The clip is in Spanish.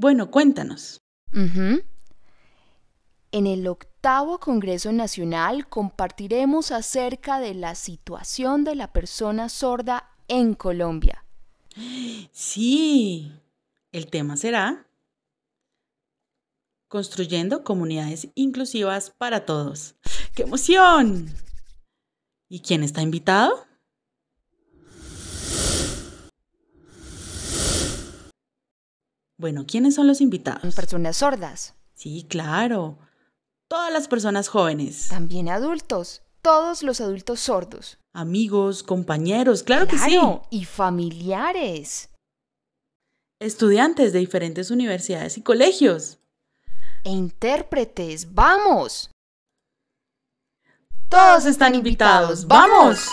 Bueno, cuéntanos. Ujú. En el octavo Congreso Nacional compartiremos acerca de la situación de la persona sorda en Colombia. Sí, el tema será Construyendo comunidades inclusivas para todos. ¡Qué emoción! ¿Y quién está invitado? Bueno, ¿quiénes son los invitados? Personas sordas. Sí, claro. Todas las personas jóvenes. También adultos. Todos los adultos sordos. Amigos, compañeros, claro que sí. Claro, y familiares. Estudiantes de diferentes universidades y colegios. E intérpretes, ¡vamos! Todos están invitados, ¡vamos!